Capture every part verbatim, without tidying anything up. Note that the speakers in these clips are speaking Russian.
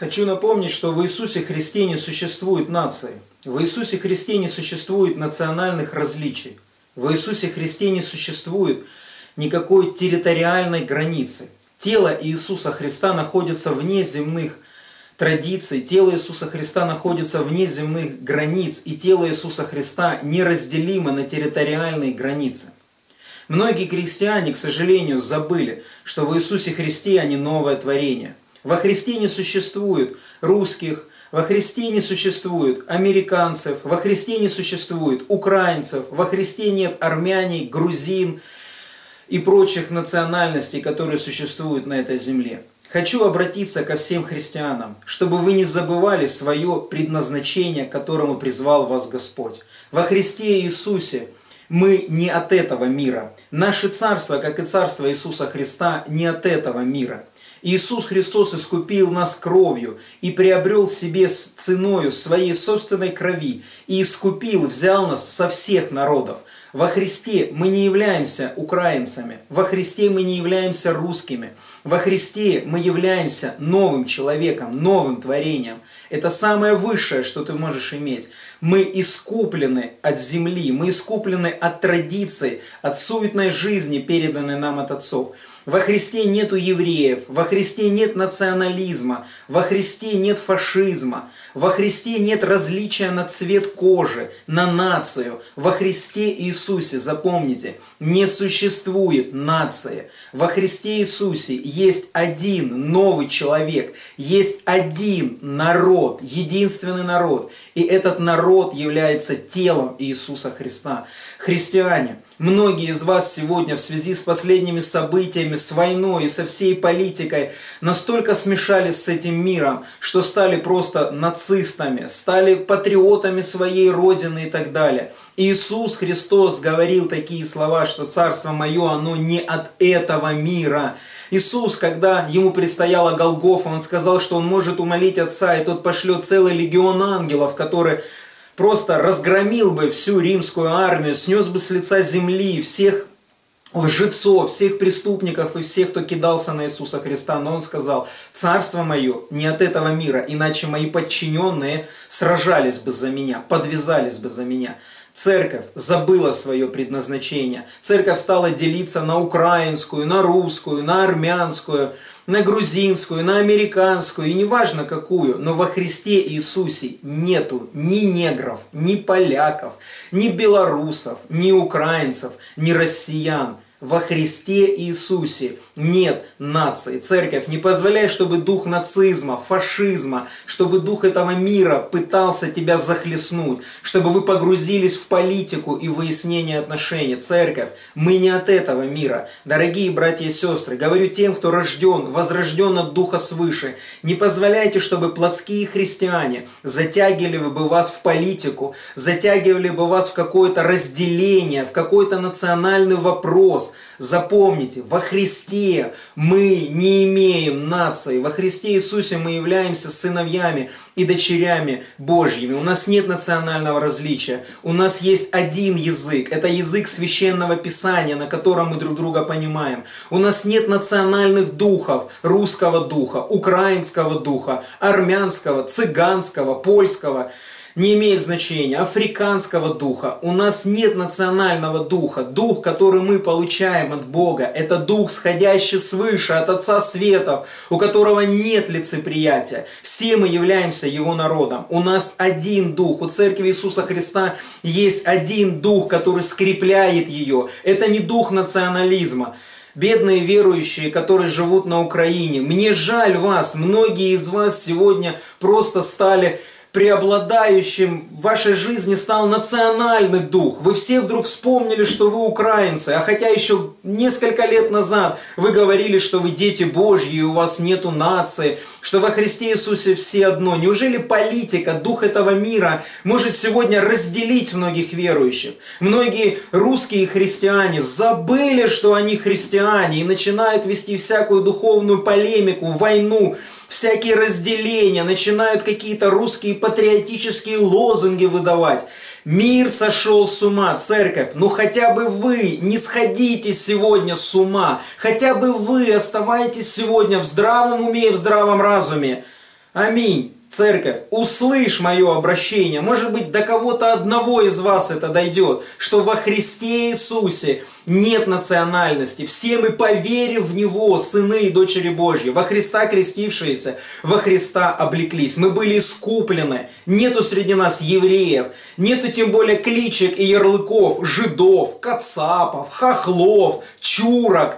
Хочу напомнить, что в Иисусе Христе не существует нации. В Иисусе Христе не существует национальных различий. В Иисусе Христе не существует никакой территориальной границы. Тело Иисуса Христа находится вне земных традиций, тело Иисуса Христа находится вне земных границ, и тело Иисуса Христа неразделимо на территориальные границы. Многие христиане, к сожалению, забыли, что в Иисусе Христе они новое творение. Во Христе не существует русских, во Христе не существует американцев, во Христе не существует украинцев, во Христе нет армяне, грузин и прочих национальностей, которые существуют на этой земле. Хочу обратиться ко всем христианам, чтобы вы не забывали свое предназначение, к которому призвал вас Господь. Во Христе Иисусе мы не от этого мира. Наше царство, как и царство Иисуса Христа, не от этого мира. Иисус Христос искупил нас кровью и приобрел себе ценою своей собственной крови и искупил, взял нас со всех народов. Во Христе мы не являемся украинцами, во Христе мы не являемся русскими, во Христе мы являемся новым человеком, новым творением. Это самое высшее, что ты можешь иметь. Мы искуплены от земли, мы искуплены от традиций, от суетной жизни, переданной нам от отцов. Во Христе нету евреев, во Христе нет национализма, во Христе нет фашизма, во Христе нет различия на цвет кожи, на нацию. Во Христе Иисусе, запомните, не существует нации. Во Христе Иисусе есть один новый человек, есть один народ, единственный народ. И этот народ является телом Иисуса Христа. Христиане, многие из вас сегодня в связи с последними событиями, с войной и со всей политикой настолько смешались с этим миром, что стали просто нацистами, стали патриотами своей родины и так далее. Иисус Христос говорил такие слова, что «Царство мое, оно не от этого мира». Иисус, когда ему предстояла Голгофа, он сказал, что он может умолить Отца, и тот пошлет целый легион ангелов, которые просто разгромил бы всю римскую армию, снес бы с лица земли всех лжецов, всех преступников и всех, кто кидался на Иисуса Христа. Но он сказал, «Царство мое не от этого мира, иначе мои подчиненные сражались бы за меня, подвязались бы за меня». Церковь забыла свое предназначение. Церковь стала делиться на украинскую, на русскую, на армянскую, на грузинскую, на американскую, и неважно какую, но во Христе Иисусе нету ни негров, ни поляков, ни белорусов, ни украинцев, ни россиян. Во Христе Иисусе нет нации. Церковь, не позволяй, чтобы дух нацизма, фашизма, чтобы дух этого мира пытался тебя захлестнуть, чтобы вы погрузились в политику и выяснение отношений. Церковь, мы не от этого мира. Дорогие братья и сестры, говорю тем, кто рожден, возрожден от духа свыше, не позволяйте, чтобы плотские христиане затягивали бы вас в политику, затягивали бы вас в какое-то разделение, в какой-то национальный вопрос. Запомните, во Христе мы не имеем нации, во Христе Иисусе мы являемся сыновьями и дочерями Божьими. У нас нет национального различия, у нас есть один язык, это язык Священного Писания, на котором мы друг друга понимаем. У нас нет национальных духов, русского духа, украинского духа, армянского, цыганского, польского. Не имеет значения, африканского духа. У нас нет национального духа. Дух, который мы получаем от Бога, это дух, сходящий свыше, от Отца Светов, у которого нет лицеприятия. Все мы являемся Его народом. У нас один дух. У Церкви Иисуса Христа есть один дух, который скрепляет ее. Это не дух национализма. Бедные верующие, которые живут на Украине, мне жаль вас. Многие из вас сегодня просто стали... преобладающим в вашей жизни стал национальный дух. Вы все вдруг вспомнили, что вы украинцы, а хотя еще несколько лет назад вы говорили, что вы дети Божьи, и у вас нету нации, что во Христе Иисусе все одно. Неужели политика, дух этого мира может сегодня разделить многих верующих? Многие русские христиане забыли, что они христиане, и начинают вести всякую духовную полемику, войну, всякие разделения, начинают какие-то русские патриотические лозунги выдавать. Мир сошел с ума, церковь, ну хотя бы вы не сходите сегодня с ума, хотя бы вы оставайтесь сегодня в здравом уме и в здравом разуме. Аминь. Церковь, услышь мое обращение. Может быть, до кого-то одного из вас это дойдет, что во Христе Иисусе нет национальности. Все мы, поверив в Него, сыны и дочери Божьи, во Христа крестившиеся, во Христа облеклись. Мы были искуплены. Нету среди нас евреев, нету тем более кличек и ярлыков, жидов, кацапов, хохлов, чурок.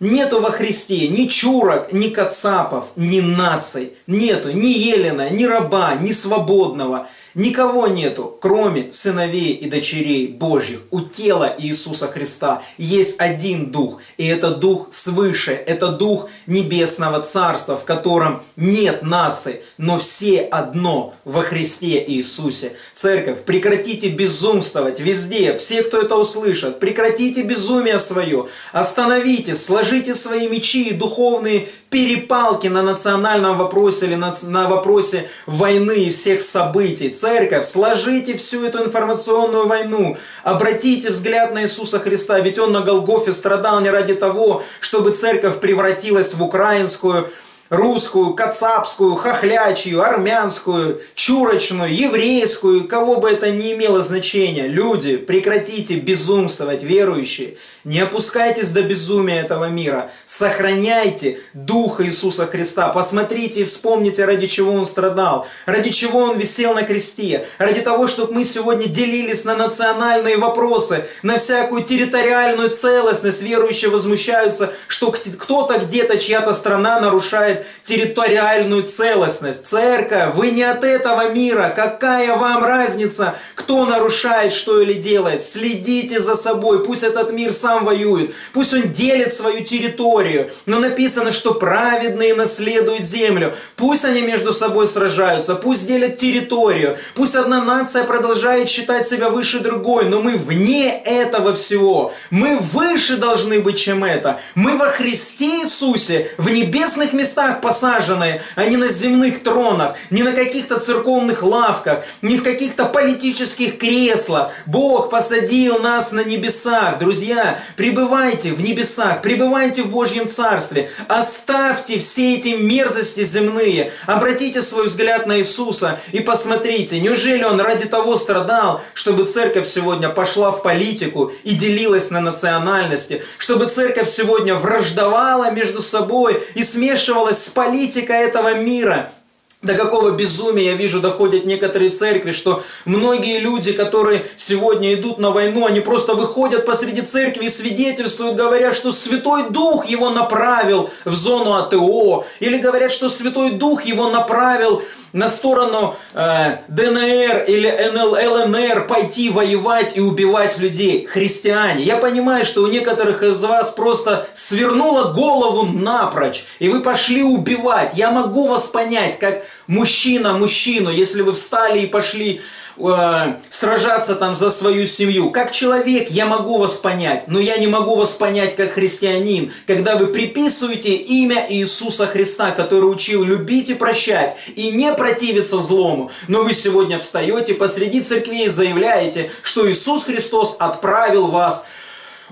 Нету во Христе ни чурок, ни кацапов, ни наций. Нету ни елена, ни раба, ни свободного. Никого нету, кроме сыновей и дочерей Божьих. У тела Иисуса Христа есть один Дух. И это Дух свыше, это Дух Небесного Царства, в котором нет наций, но все одно во Христе Иисусе. Церковь, прекратите безумствовать везде, все, кто это услышат. Прекратите безумие свое, остановите, сложите. Положите свои мечи и духовные перепалки на национальном вопросе или на, на вопросе войны и всех событий. Церковь, сложите всю эту информационную войну, обратите взгляд на Иисуса Христа, ведь Он на Голгофе страдал не ради того, чтобы церковь превратилась в украинскую, русскую, кацапскую, хохлячью, армянскую, чурочную, еврейскую, кого бы это ни имело значения. Люди, прекратите безумствовать, верующие. Не опускайтесь до безумия этого мира. Сохраняйте Дух Иисуса Христа. Посмотрите и вспомните, ради чего Он страдал, ради чего Он висел на кресте, ради того, чтобы мы сегодня делились на национальные вопросы, на всякую территориальную целостность. Верующие возмущаются, что кто-то где-то, чья-то страна нарушает территориальную целостность. Церковь, вы не от этого мира. Какая вам разница, кто нарушает что или делает? Следите за собой. Пусть этот мир сам воюет. Пусть он делит свою территорию. Но написано, что праведные наследуют землю. Пусть они между собой сражаются. Пусть делят территорию. Пусть одна нация продолжает считать себя выше другой. Но мы вне этого всего. Мы выше должны быть, чем это. Мы во Христе Иисусе, в небесных местах посаженные, а не на земных тронах, не на каких-то церковных лавках, не в каких-то политических креслах. Бог посадил нас на небесах. Друзья, пребывайте в небесах, пребывайте в Божьем Царстве. Оставьте все эти мерзости земные. Обратите свой взгляд на Иисуса и посмотрите, неужели Он ради того страдал, чтобы церковь сегодня пошла в политику и делилась на национальности, чтобы церковь сегодня враждовала между собой и смешивала с политикой этого мира. До какого безумия, я вижу, доходят некоторые церкви, что многие люди, которые сегодня идут на войну, они просто выходят посреди церкви и свидетельствуют, говоря, что Святой Дух его направил в зону АТО, или говорят, что Святой Дух его направил на сторону э, ДНР или ЛНР пойти воевать и убивать людей. Христиане, я понимаю, что у некоторых из вас просто свернуло голову напрочь, и вы пошли убивать. Я могу вас понять, как мужчина мужчину, если вы встали и пошли э, сражаться там за свою семью. Как человек я могу вас понять, но я не могу вас понять как христианин, когда вы приписываете имя Иисуса Христа, который учил любить и прощать, и не противиться злому. Но вы сегодня встаете посреди церкви и заявляете, что Иисус Христос отправил вас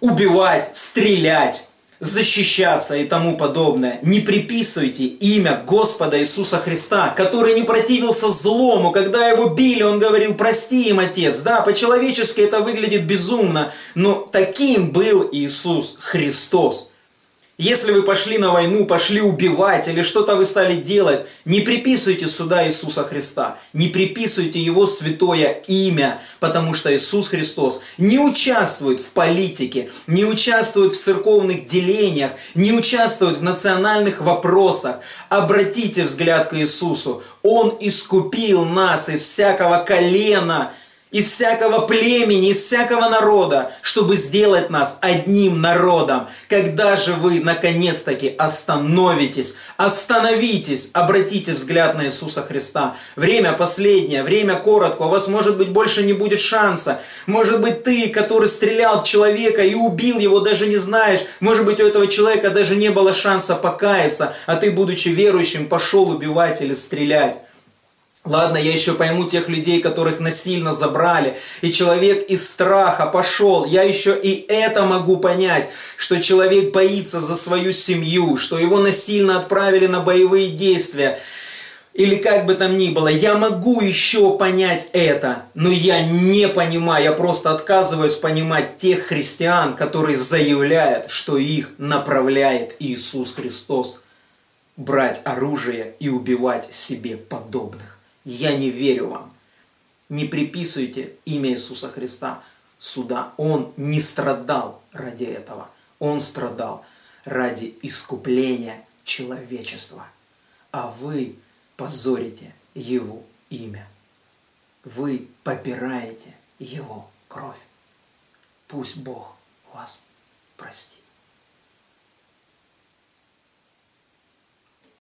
убивать, стрелять, защищаться и тому подобное. Не приписывайте имя Господа Иисуса Христа, который не противился злому. Когда его били, он говорил: прости им, Отец. Да, по-человечески это выглядит безумно, но таким был Иисус Христос. Если вы пошли на войну, пошли убивать или что-то вы стали делать, не приписывайте сюда Иисуса Христа, не приписывайте Его святое имя, потому что Иисус Христос не участвует в политике, не участвует в церковных делениях, не участвует в национальных вопросах. Обратите взгляд к Иисусу. Он искупил нас из всякого колена, из всякого племени, из всякого народа, чтобы сделать нас одним народом. Когда же вы, наконец-таки, остановитесь? Остановитесь! Обратите взгляд на Иисуса Христа. Время последнее, время коротко. У вас, может быть, больше не будет шанса. Может быть, ты, который стрелял в человека и убил его, даже не знаешь. Может быть, у этого человека даже не было шанса покаяться, а ты, будучи верующим, пошел убивать или стрелять. Ладно, я еще пойму тех людей, которых насильно забрали, и человек из страха пошел. Я еще и это могу понять, что человек боится за свою семью, что его насильно отправили на боевые действия. или как бы там ни было, я могу еще понять это, но я не понимаю, я просто отказываюсь понимать тех христиан, которые заявляют, что их направляет Иисус Христос брать оружие и убивать себе подобных. Я не верю вам. Не приписывайте имя Иисуса Христа суда. Он не страдал ради этого. Он страдал ради искупления человечества. А вы позорите Его имя. Вы попираете Его кровь. Пусть Бог вас простит.